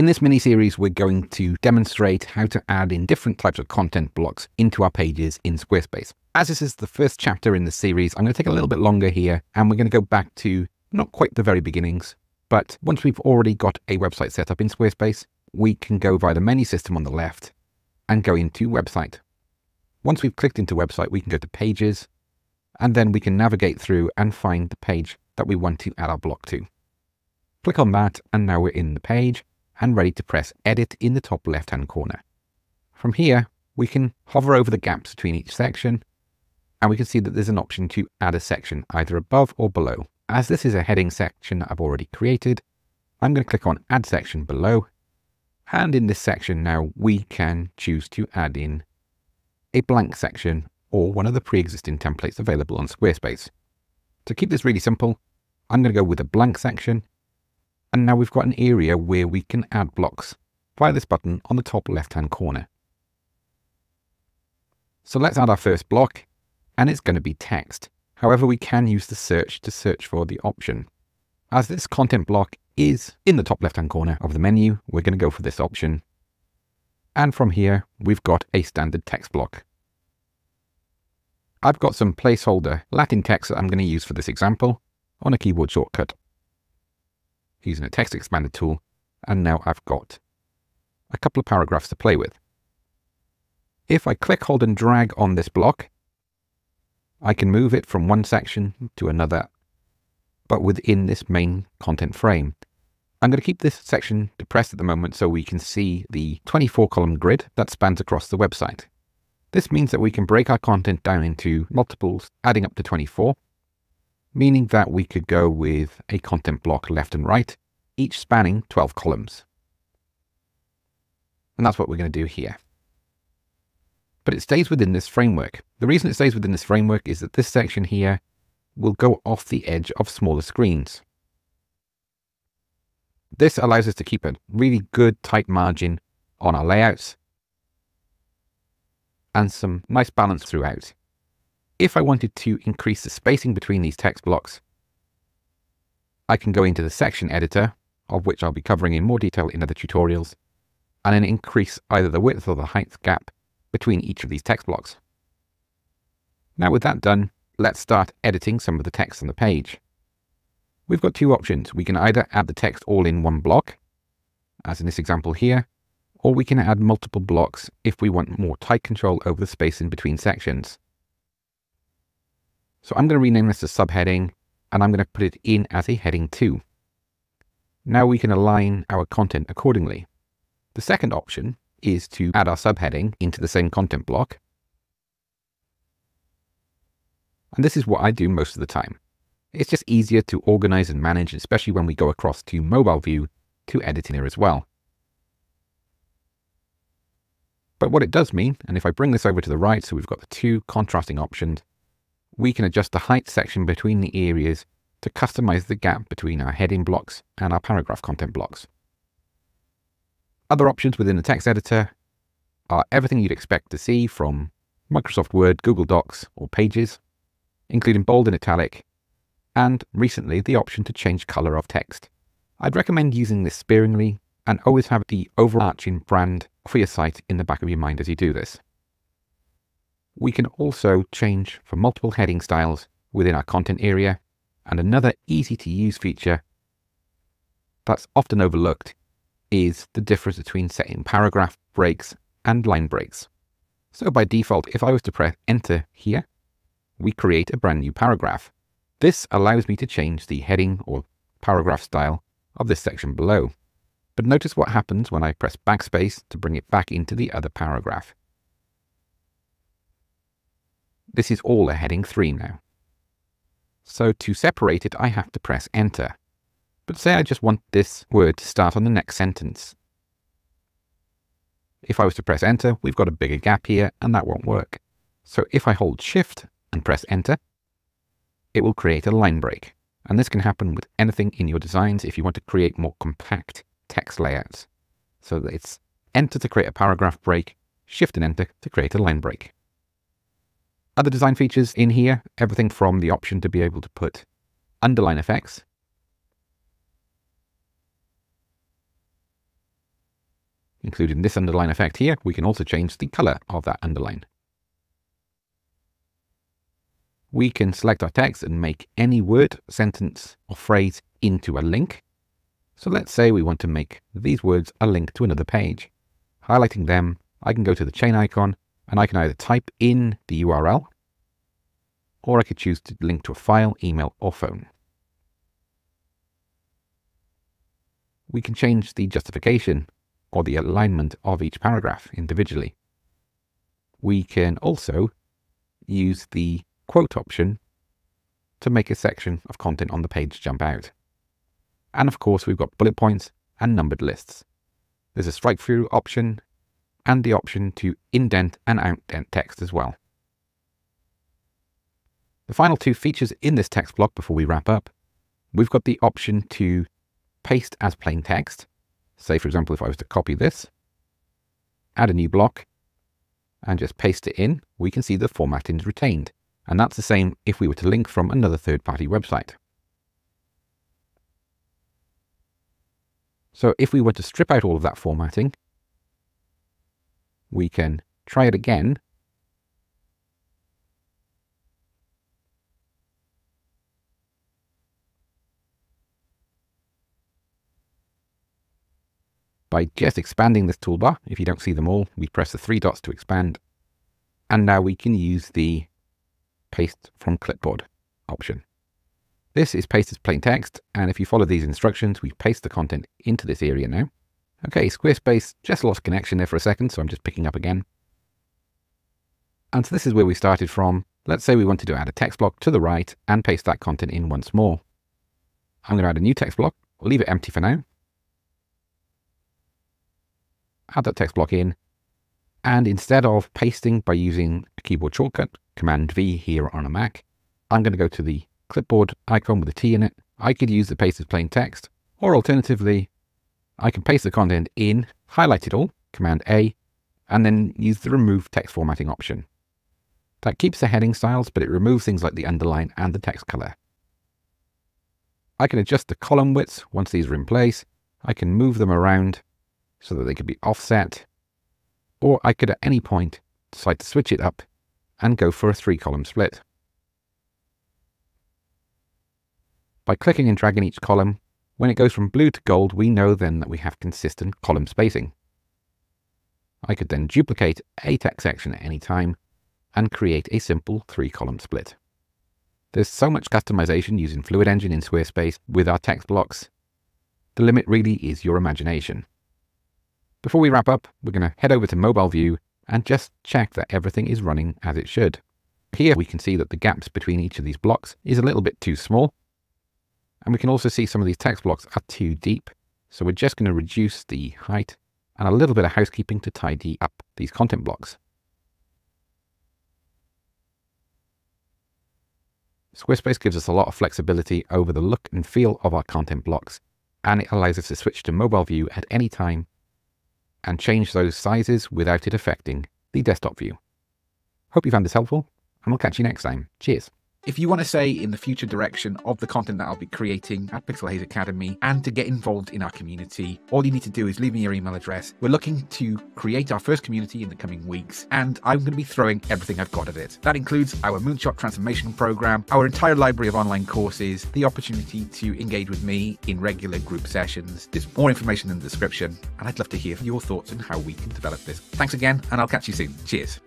In this mini-series, we're going to demonstrate how to add in different types of content blocks into our pages in Squarespace. As this is the first chapter in the series, I'm going to take a little bit longer here, and we're going to go back to not quite the very beginnings, but once we've already got a website set up in Squarespace, we can go via the menu system on the left and go into website. Once we've clicked into website, we can go to pages, and then we can navigate through and find the page that we want to add our block to. Click on that, and now we're in the page and ready to press edit in the top left-hand corner. From here, we can hover over the gaps between each section, and we can see that there's an option to add a section either above or below. As this is a heading section that I've already created, I'm going to click on add section below, and in this section now we can choose to add in a blank section or one of the pre-existing templates available on Squarespace. To keep this really simple, I'm going to go with a blank section, and now we've got an area where we can add blocks via this button on the top left-hand corner. So let's add our first block, and it's going to be text. However, we can use the search to search for the option. As this content block is in the top left-hand corner of the menu, we're going to go for this option. And from here, we've got a standard text block. I've got some placeholder Latin text that I'm going to use for this example on a keyboard shortcut, using a text expander tool, and now I've got a couple of paragraphs to play with. If I click, hold and drag on this block, I can move it from one section to another, but within this main content frame. I'm going to keep this section depressed at the moment so we can see the 24-column grid that spans across the website. This means that we can break our content down into multiples adding up to 24, meaning that we could go with a content block left and right, each spanning 12 columns. And that's what we're going to do here. But it stays within this framework. The reason it stays within this framework is that this section here will go off the edge of smaller screens. This allows us to keep a really good tight margin on our layouts and some nice balance throughout. If I wanted to increase the spacing between these text blocks, I can go into the section editor, of which I'll be covering in more detail in other tutorials, and then increase either the width or the height gap between each of these text blocks. Now with that done, let's start editing some of the text on the page. We've got two options. We can either add the text all in one block, as in this example here, or we can add multiple blocks if we want more tight control over the space in between sections. So I'm going to rename this to subheading, and I'm going to put it in as a heading 2. Now we can align our content accordingly. The second option is to add our subheading into the same content block. And this is what I do most of the time. It's just easier to organize and manage, especially when we go across to mobile view to edit in here as well. But what it does mean, and if I bring this over to the right, so we've got the two contrasting options, we can adjust the height section between the areas to customize the gap between our heading blocks and our paragraph content blocks. Other options within the text editor are everything you'd expect to see from Microsoft Word, Google Docs, or Pages, including bold and italic, and recently the option to change color of text. I'd recommend using this sparingly and always have the overarching brand for your site in the back of your mind as you do this. We can also change for multiple heading styles within our content area, and another easy to use feature that's often overlooked is the difference between setting paragraph breaks and line breaks. So by default, if I was to press enter here, we create a brand new paragraph. This allows me to change the heading or paragraph style of this section below. But notice what happens when I press backspace to bring it back into the other paragraph. This is all a heading 3 now. So to separate it, I have to press enter. But say I just want this word to start on the next sentence. If I was to press enter, we've got a bigger gap here and that won't work. So if I hold shift and press enter, it will create a line break. And this can happen with anything in your designs if you want to create more compact text layouts. So that it's enter to create a paragraph break, shift and enter to create a line break. Other design features in here, everything from the option to be able to put underline effects included in this underline effect here, we can also change the color of that underline. We can select our text and make any word, sentence, or phrase into a link. So let's say we want to make these words a link to another page. Highlighting them, I can go to the chain icon and I can either type in the URL, or I could choose to link to a file, email, or phone. We can change the justification or the alignment of each paragraph individually. We can also use the quote option to make a section of content on the page jump out. And of course, we've got bullet points and numbered lists. There's a strike through option and the option to indent and outdent text as well. The final two features in this text block before we wrap up, we've got the option to paste as plain text. Say, for example, if I was to copy this, add a new block and just paste it in, we can see the formatting is retained. And that's the same if we were to link from another third-party website. So if we were to strip out all of that formatting, we can try it again. By just expanding this toolbar, if you don't see them all, we press the three dots to expand. And now we can use the paste from clipboard option. This is paste as plain text, and if you follow these instructions, we paste the content into this area now. Okay, Squarespace just lost connection there for a second, so I'm just picking up again. And so this is where we started from. Let's say we wanted to add a text block to the right and paste that content in once more. I'm going to add a new text block. We'll leave it empty for now. Add that text block in, and instead of pasting by using a keyboard shortcut, Command V here on a Mac, I'm going to go to the clipboard icon with a T in it. I could use the paste as plain text, or alternatively, I can paste the content in, highlight it all, Command A, and then use the remove text formatting option. That keeps the heading styles, but it removes things like the underline and the text color. I can adjust the column widths once these are in place. I can move them around so that they could be offset, or I could at any point decide to switch it up and go for a 3-column split. By clicking and dragging each column, when it goes from blue to gold, we know then that we have consistent column spacing. I could then duplicate a text section at any time and create a simple 3-column split. There's so much customization using Fluid Engine in Squarespace with our text blocks. The limit really is your imagination. Before we wrap up, we're going to head over to Mobile View and just check that everything is running as it should. Here we can see that the gaps between each of these blocks is a little bit too small. And we can also see some of these text blocks are too deep. So we're just going to reduce the height and a little bit of housekeeping to tidy up these content blocks. Squarespace gives us a lot of flexibility over the look and feel of our content blocks, and it allows us to switch to mobile view at any time and change those sizes without it affecting the desktop view. Hope you found this helpful, and we'll catch you next time. Cheers. If you want to say in the future direction of the content that I'll be creating at Pixel Haze Academy and to get involved in our community, all you need to do is leave me your email address. We're looking to create our first community in the coming weeks, and I'm going to be throwing everything I've got at it. That includes our Moonshot Transformation program, our entire library of online courses, the opportunity to engage with me in regular group sessions. There's more information in the description, and I'd love to hear your thoughts on how we can develop this. Thanks again, and I'll catch you soon. Cheers.